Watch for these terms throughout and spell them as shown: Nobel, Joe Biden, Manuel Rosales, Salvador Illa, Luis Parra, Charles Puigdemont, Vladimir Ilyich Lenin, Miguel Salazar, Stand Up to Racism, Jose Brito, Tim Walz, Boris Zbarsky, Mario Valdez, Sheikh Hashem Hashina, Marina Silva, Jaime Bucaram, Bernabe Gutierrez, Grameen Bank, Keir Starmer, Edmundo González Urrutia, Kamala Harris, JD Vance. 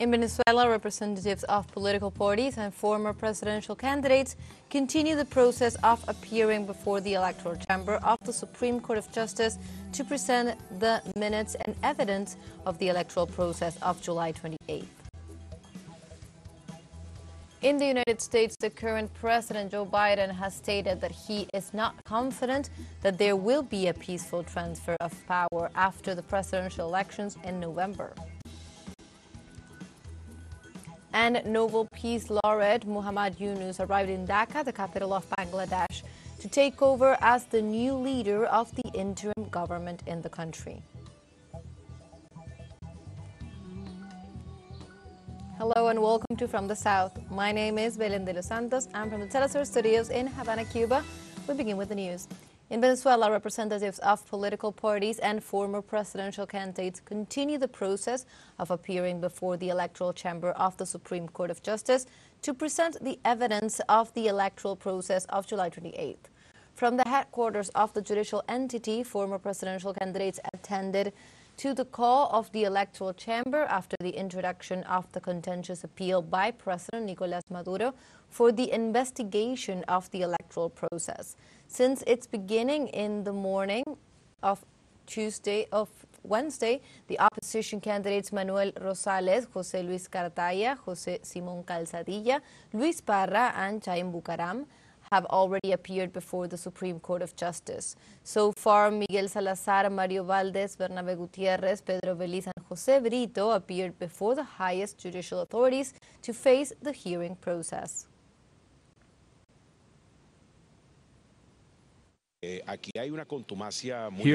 In Venezuela, representatives of political parties and former presidential candidates continue the process of appearing before the Electoral Chamber of the Supreme Court of Justice to present the minutes and evidence of the electoral process of July 28th. In the United States, the current president, Joe Biden, has stated that he is not confident that there will be a peaceful transfer of power after the presidential elections in November. And Nobel Peace Laureate Muhammad Yunus arrived in Dhaka, the capital of Bangladesh, to take over as the new leader of the interim government in the country. Hello and welcome to From the South. My name is Belén de los Santos. I'm from the TeleSUR studios in Havana, Cuba. We begin with the news. In Venezuela, representatives of political parties and former presidential candidates continue the process of appearing before the Electoral Chamber of the Supreme Court of Justice to present the evidence of the electoral process of July 28th. From the headquarters of the judicial entity, former presidential candidates attended to the call of the Electoral Chamber after the introduction of the contentious appeal by President Nicolás Maduro for the investigation of the electoral process. Since its beginning in the morning of Wednesday, the opposition candidates Manuel Rosales, José Luis Cartaya, José Simón Calzadilla, Luis Parra and Jaime Bucaram have already appeared before the Supreme Court of Justice. So far, Miguel Salazar, Mario Valdez, Bernabe Gutierrez, Pedro Veliz and Jose Brito appeared before the highest judicial authorities to face the hearing process. Here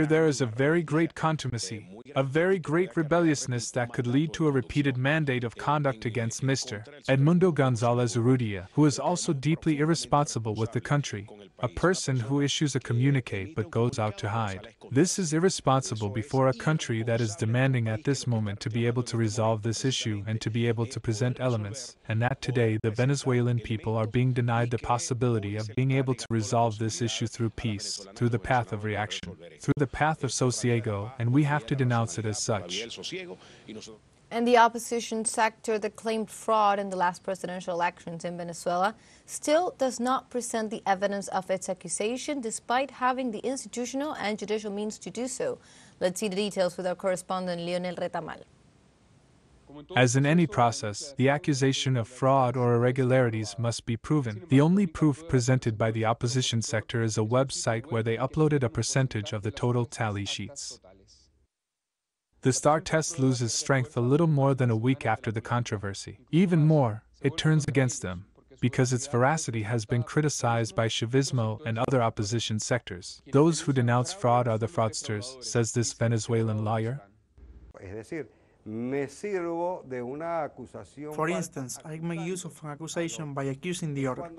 there is a very great contumacy, a very great rebelliousness that could lead to a repeated mandate of conduct against Mr. Edmundo González Urrutia, who is also deeply irresponsible with the country, a person who issues a communique but goes out to hide. This is irresponsible before a country that is demanding at this moment to be able to resolve this issue and to be able to present elements, and that today the Venezuelan people are being denied the possibility of being able to resolve this issue through peace, through the path of reaction, through the path of sosiego, and we have to denounce it as such. And the opposition sector that claimed fraud in the last presidential elections in Venezuela still does not present the evidence of its accusation, despite having the institutional and judicial means to do so. Let's see the details with our correspondent Leonel Retamal. As in any process, the accusation of fraud or irregularities must be proven. The only proof presented by the opposition sector is a website where they uploaded a percentage of the total tally sheets. The STAR test loses strength a little more than a week after the controversy. Even more, it turns against them, because its veracity has been criticized by Chavismo and other opposition sectors. Those who denounce fraud are the fraudsters, says this Venezuelan lawyer. For instance, I make use of an accusation by accusing the other.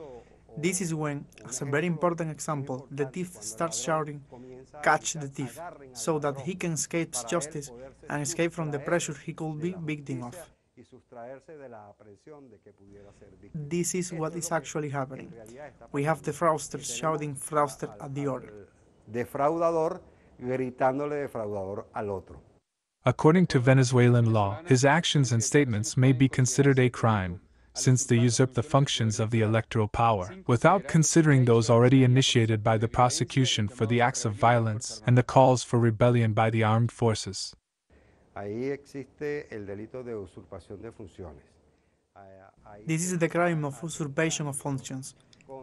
This is when, as a very important example, the thief starts shouting, "Catch the thief," so that he can escape justice and escape from the pressure he could be victim of. This is what is actually happening. We have the fraudsters shouting "fraudster" at the other. Defraudador gritándole defraudador al otro. According to Venezuelan law, his actions and statements may be considered a crime, since they usurp the functions of the electoral power, without considering those already initiated by the prosecution for the acts of violence and the calls for rebellion by the armed forces. This is the crime of usurpation of functions.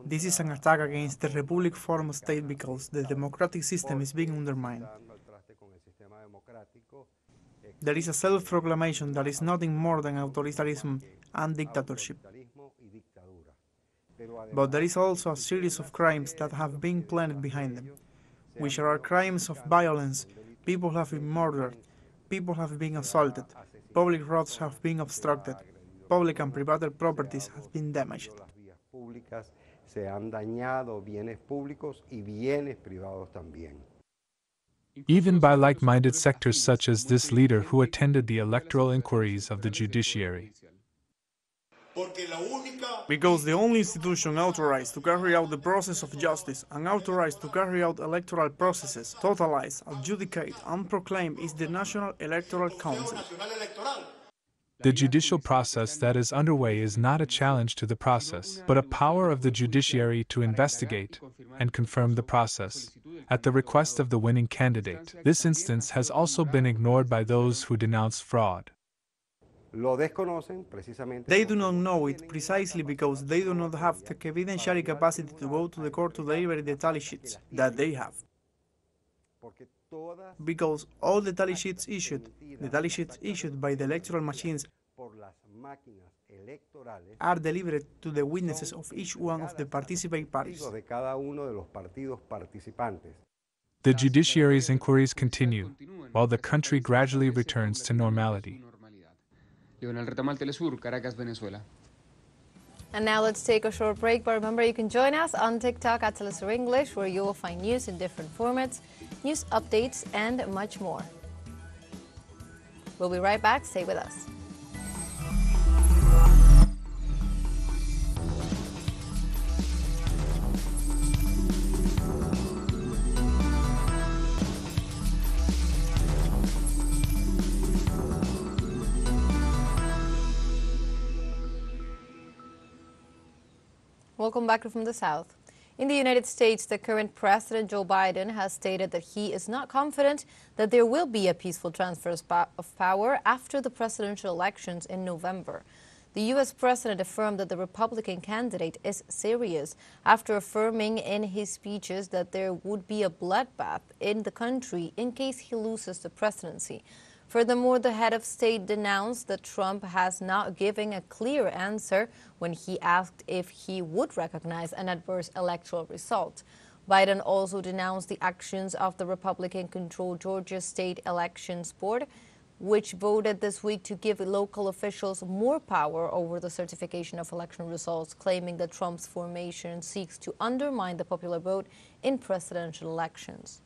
This is an attack against the Republic form of state because the democratic system is being undermined. There is a self-proclamation that is nothing more than authoritarianism and dictatorship. But there is also a series of crimes that have been planned behind them, which are crimes of violence. People have been murdered, people have been assaulted, public roads have been obstructed, public and private properties have been damaged. Even by like-minded sectors such as this leader who attended the electoral inquiries of the judiciary. Because the only institution authorized to carry out the process of justice and authorized to carry out electoral processes, totalize, adjudicate and proclaim is the National Electoral Council. The judicial process that is underway is not a challenge to the process, but a power of the judiciary to investigate and confirm the process, at the request of the winning candidate. This instance has also been ignored by those who denounce fraud. They do not know it precisely because they do not have the evidentiary capacity to go to the court to deliver the tally sheets that they have. Because all the tally sheets issued, by the electoral machines are delivered to the witnesses of each one of the participating parties. The judiciary's inquiries continue, while the country gradually returns to normality. Leonel Retamal, TeleSUR, Caracas, Venezuela. And now let's take a short break, but remember you can join us on TikTok at TeleSUR English, where you will find news in different formats, news updates, and much more. We'll be right back. Stay with us. Welcome back to From the South. In the United States, the current President Joe Biden has stated that he is not confident that there will be a peaceful transfer of power after the presidential elections in November. The U.S. President affirmed that the Republican candidate is serious after affirming in his speeches that there would be a bloodbath in the country in case he loses the presidency. Furthermore, the head of state denounced that Trump has not given a clear answer when he asked if he would recognize an adverse electoral result. Biden also denounced the actions of the Republican-controlled Georgia State Elections Board, which voted this week to give local officials more power over the certification of election results, claiming that Trump's formation seeks to undermine the popular vote in presidential elections.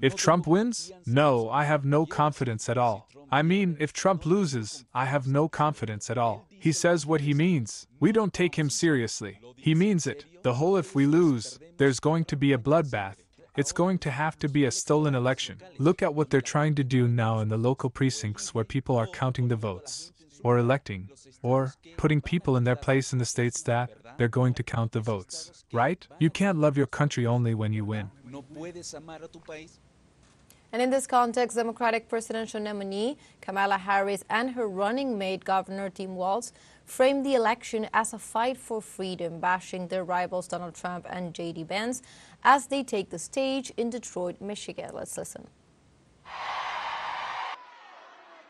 If Trump wins, no, I have no confidence at all. I mean, if Trump loses, I have no confidence at all. He says what he means. We don't take him seriously. He means it. The whole if we lose, there's going to be a bloodbath. It's going to have to be a stolen election. Look at what they're trying to do now in the local precincts where people are counting the votes, or electing, or putting people in their place in the states that they're going to count the votes, right? You can't love your country only when you win. And in this context, Democratic presidential nominee Kamala Harris and her running mate, Governor Tim Walz, framed the election as a fight for freedom, bashing their rivals Donald Trump and JD Vance as they take the stage in Detroit, Michigan. Let's listen.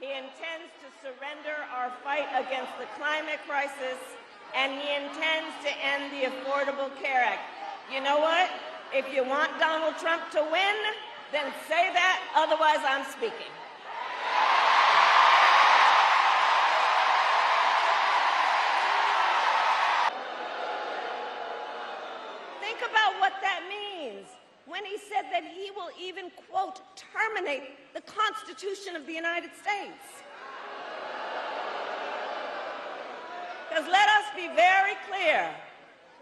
He intends to surrender our fight against the climate crisis, and he intends to end the Affordable Care Act. You know what? If you want Donald Trump to win, then say that, otherwise I'm speaking. Think about what that means when he said that he will even, quote, terminate the Constitution of the United States. Because let us be very clear,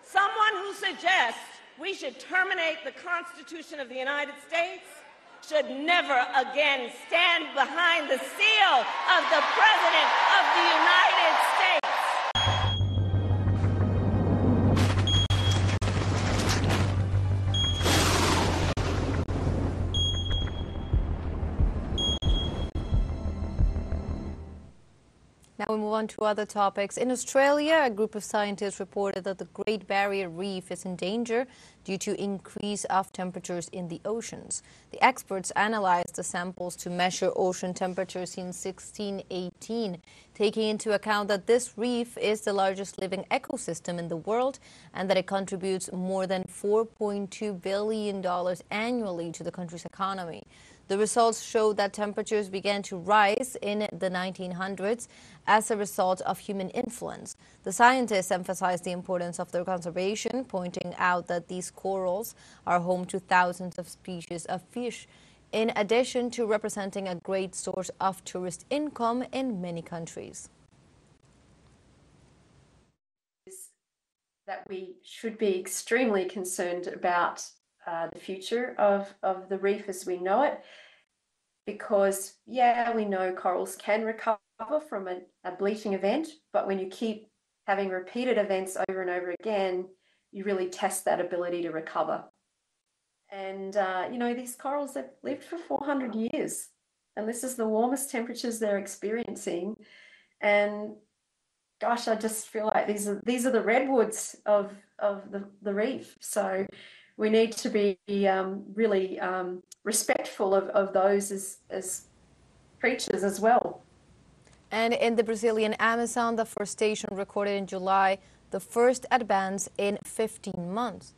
someone who suggests we should terminate the Constitution of the United States should never again stand behind the seal of the President of the United States. Now we move on to other topics. In Australia, a group of scientists reported that the Great Barrier Reef is in danger due to increase of temperatures in the oceans. The experts analyzed the samples to measure ocean temperatures in 1618, taking into account that this reef is the largest living ecosystem in the world and that it contributes more than $4.2 billion annually to the country's economy. The results show that temperatures began to rise in the 1900s as a result of human influence. The scientists emphasized the importance of their conservation, pointing out that these corals are home to thousands of species of fish, in addition to representing a great source of tourist income in many countries. That we should be extremely concerned about the future of the reef as we know it, because yeah, we know corals can recover from a bleaching event, but when you keep having repeated events over and over again, you really test that ability to recover. And you know, these corals have lived for 400 years, and this is the warmest temperatures they're experiencing. And gosh, I just feel like these are the redwoods of the reef. So we need to be really respectful of those as creatures as well. And in the Brazilian Amazon, the deforestation recorded in July, the first advance in 15 months.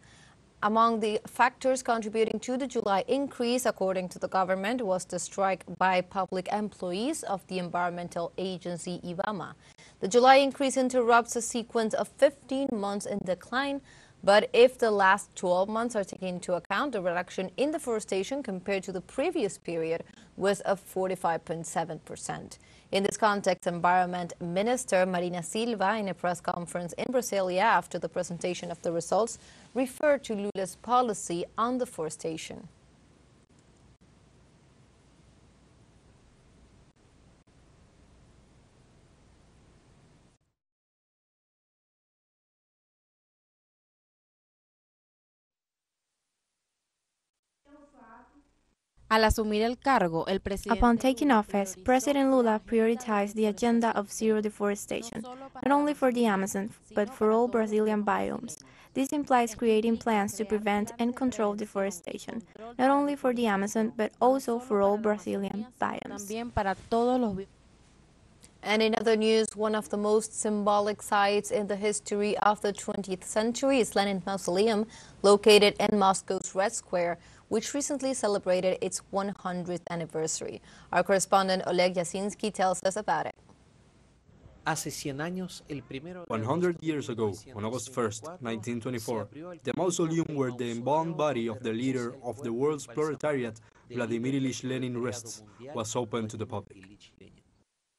Among the factors contributing to the July increase, according to the government, was the strike by public employees of the environmental agency IBAMA. The July increase interrupts a sequence of 15 months in decline, but if the last 12 months are taken into account, the reduction in deforestation compared to the previous period was of 45.7%. In this context, Environment Minister Marina Silva, in a press conference in Brasilia after the presentation of the results, referred to Lula's policy on deforestation. Upon taking office, President Lula prioritized the agenda of zero deforestation, not only for the Amazon, but for all Brazilian biomes. This implies creating plans to prevent and control deforestation, not only for the Amazon, but also for all Brazilian biomes. And in other news, one of the most symbolic sites in the history of the 20th century is Lenin Mausoleum, located in Moscow's Red Square, which recently celebrated its 100th anniversary. Our correspondent Oleg Yasinski tells us about it. 100 years ago, on August 1st, 1924, the mausoleum where the embalmed body of the leader of the world's proletariat, Vladimir Ilyich Lenin, rests, was opened to the public.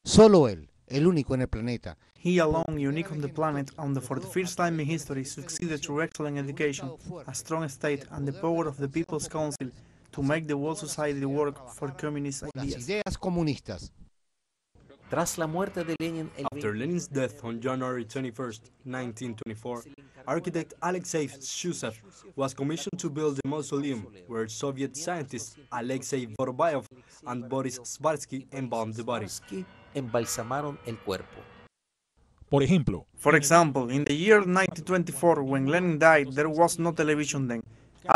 Solo él, el único en el planeta. He alone, unique on the planet, and for the first time in history succeeded to excellent education, a strong state, and the power of the People's Council to make the world society work for communist ideas. After Lenin's death on January 21, 1924, architect Alexei Shchusev was commissioned to build the mausoleum where Soviet scientists Alexei Vorobayov and Boris Zbarsky embalmed the body. For example, in the year 1924, when Lenin died, there was no television then.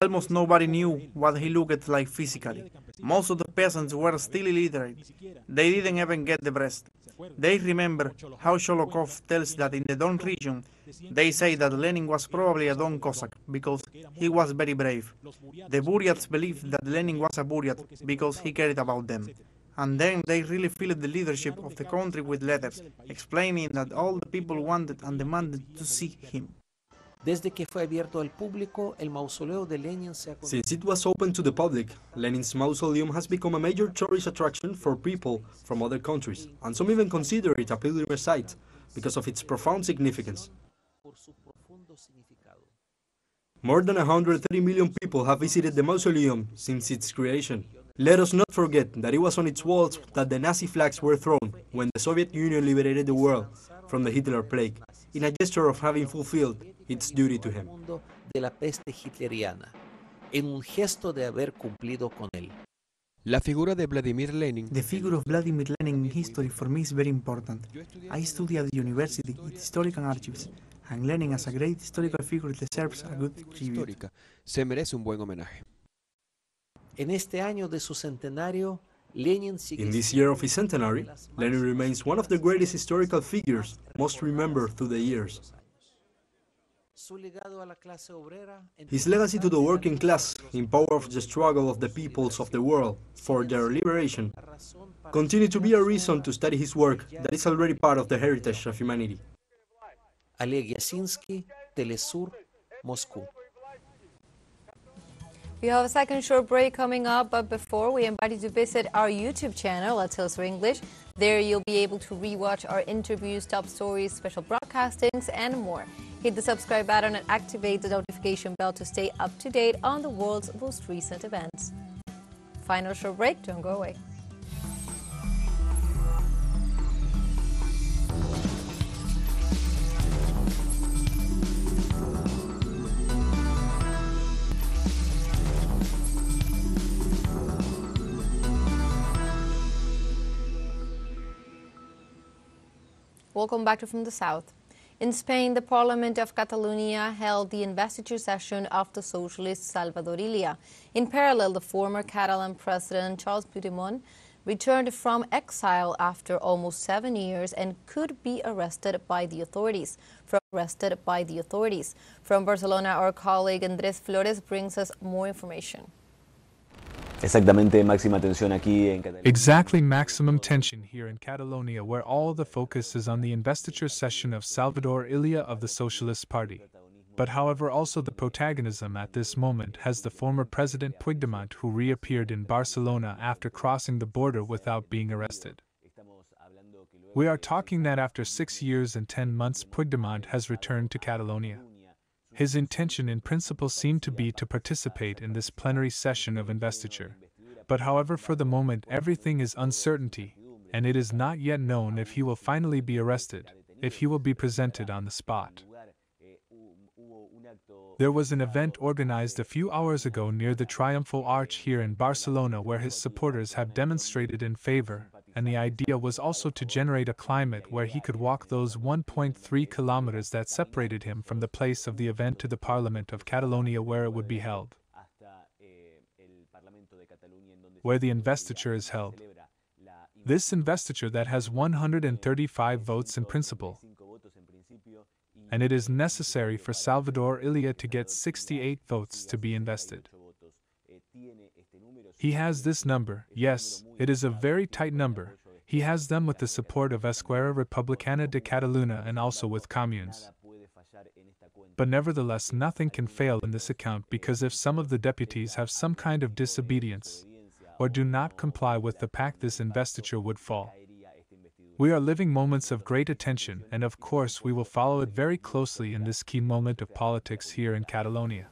Almost nobody knew what he looked like physically. Most of the peasants were still illiterate. They didn't even get the breast. They remember how Sholokov tells that in the Don region, they say that Lenin was probably a Don Cossack because he was very brave. The Buryats believed that Lenin was a Buryat because he cared about them. And then they really filled the leadership of the country with letters, explaining that all the people wanted and demanded to see him. Since it was open to the public, Lenin's mausoleum has become a major tourist attraction for people from other countries, and some even consider it a pilgrimage site because of its profound significance. More than 130 million people have visited the mausoleum since its creation. Let us not forget that it was on its walls that the Nazi flags were thrown when the Soviet Union liberated the world from the Hitler plague, in a gesture of having fulfilled its duty to him. The figure of Vladimir Lenin in history for me is very important. I study at the university in historical archives, and Lenin as a great historical figure deserves a good tribute. In this year of his centenary, Lenin remains one of the greatest historical figures, most remembered through the years. His legacy to the working class, in power of the struggle of the peoples of the world for their liberation, continue to be a reason to study his work that is already part of the heritage of humanity. Oleg Yasinski, TeleSUR, Moscow. We have a second short break coming up, but before, we invite you to visit our YouTube channel at TeleSUR English. There you'll be able to rewatch our interviews, top stories, special broadcastings, and more. Hit the subscribe button and activate the notification bell to stay up to date on the world's most recent events. Final short break, don't go away. Welcome back to From the South. In Spain, the Parliament of Catalonia held the investiture session of the socialist Salvador Illa. In parallel, the former Catalan president Charles Puigdemont returned from exile after almost 7 years and could be arrested by the authorities. From Barcelona, our colleague Andrés Flores brings us more information. Exactly, maximum tension here in Catalonia, where all the focus is on the investiture session of Salvador Illa of the Socialist Party. But however, also the protagonism at this moment has the former President Puigdemont, who reappeared in Barcelona after crossing the border without being arrested. We are talking that after 6 years and 10 months, Puigdemont has returned to Catalonia. His intention in principle seemed to be to participate in this plenary session of investiture. But however, for the moment everything is uncertainty, and it is not yet known if he will finally be arrested, if he will be presented on the spot. There was an event organized a few hours ago near the Triumphal Arch here in Barcelona, where his supporters have demonstrated in favor, and the idea was also to generate a climate where he could walk those 1.3 kilometers that separated him from the place of the event to the Parliament of Catalonia, where it would be held, where the investiture is held. This investiture that has 135 votes in principle, and it is necessary for Salvador Illa to get 68 votes to be invested. He has this number, yes, it is a very tight number. He has them with the support of Esquerra Republicana de Catalunya and also with communes. But nevertheless, nothing can fail in this account, because if some of the deputies have some kind of disobedience or do not comply with the pact, this investiture would fall. We are living moments of great attention, and of course we will follow it very closely in this key moment of politics here in Catalonia.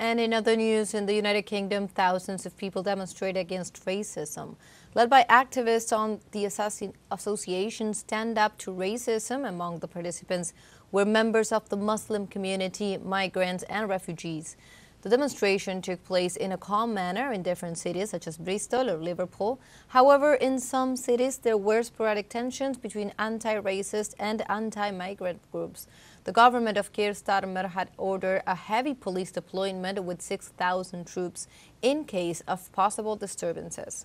And in other news, in the United Kingdom, thousands of people demonstrate against racism. Led by activists on the association Stand Up to Racism, among the participants were members of the Muslim community, migrants and refugees. The demonstration took place in a calm manner in different cities such as Bristol or Liverpool. However, in some cities there were sporadic tensions between anti-racist and anti-migrant groups. The government of Keir Starmer had ordered a heavy police deployment with 6,000 troops in case of possible disturbances.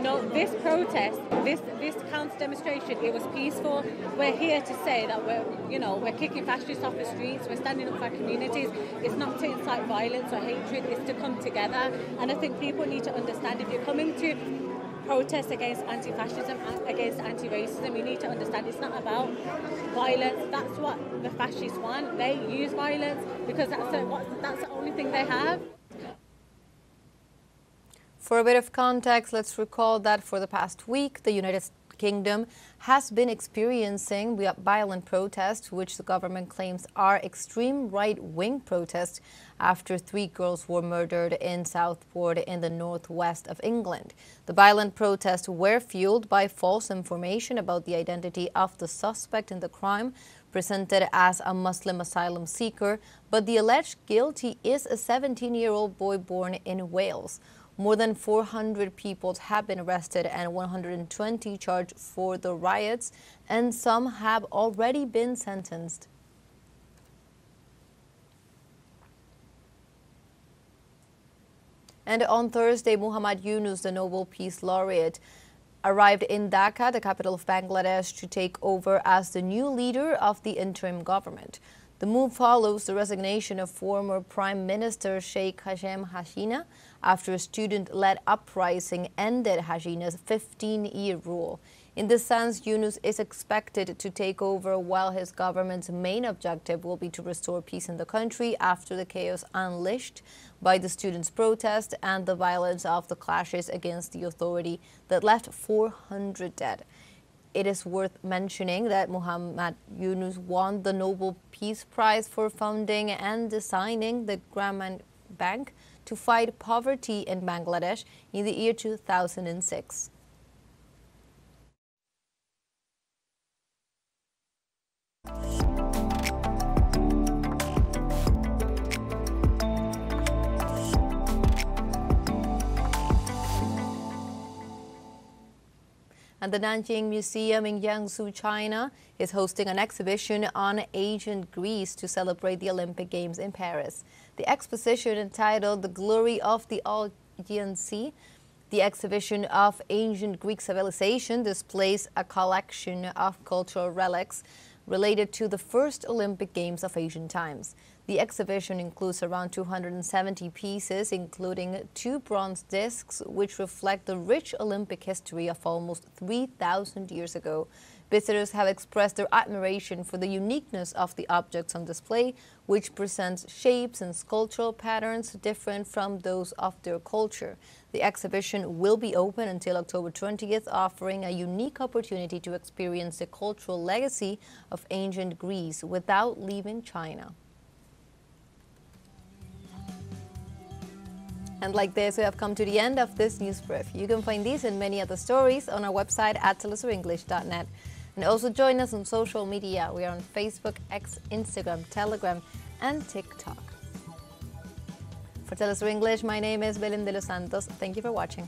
No, this protest, this council demonstration, it was peaceful. We're here to say that we're kicking fascists off the streets, we're standing up for our communities. It's not to incite violence or hatred, it's to come together. And I think people need to understand, if you're coming to protest against anti-fascism, against anti-racism, you need to understand it's not about violence. That's what the fascists want. They use violence because that's the only thing they have. For a bit of context, let's recall that for the past week, the United Kingdom has been experiencing violent protests, which the government claims are extreme right-wing protests, after 3 girls were murdered in Southport in the northwest of England. The violent protests were fueled by false information about the identity of the suspect in the crime, presented as a Muslim asylum seeker, but the alleged guilty is a 17-year-old boy born in Wales. More than 400 people have been arrested and 120 charged for the riots, and some have already been sentenced. And on Thursday, Muhammad Yunus, the Nobel Peace Laureate, arrived in Dhaka, the capital of Bangladesh, to take over as the new leader of the interim government. The move follows the resignation of former Prime Minister Sheikh Hashem Hashina after a student-led uprising ended Hashina's 15-year rule. In this sense, Yunus is expected to take over while his government's main objective will be to restore peace in the country after the chaos unleashed by the students' protest and the violence of the clashes against the authority that left 400 dead. It is worth mentioning that Muhammad Yunus won the Nobel Peace Prize for founding and designing the Grameen Bank to fight poverty in Bangladesh in the year 2006. And the Nanjing Museum in Jiangsu, China, is hosting an exhibition on ancient Greece to celebrate the Olympic Games in Paris. The exposition, entitled The Glory of the Aegean Sea, the exhibition of ancient Greek civilization, displays a collection of cultural relics related to the first Olympic Games of ancient times. The exhibition includes around 270 pieces, including 2 bronze discs, which reflect the rich Olympic history of almost 3,000 years ago. Visitors have expressed their admiration for the uniqueness of the objects on display, which presents shapes and sculptural patterns different from those of their culture. The exhibition will be open until October 20th, offering a unique opportunity to experience the cultural legacy of ancient Greece without leaving China. And like this, we have come to the end of this news brief. You can find these and many other stories on our website at telesurenglish.net. And also join us on social media. We are on Facebook, X, Instagram, Telegram, and TikTok. For TeleSUR English, my name is Belén de los Santos. Thank you for watching.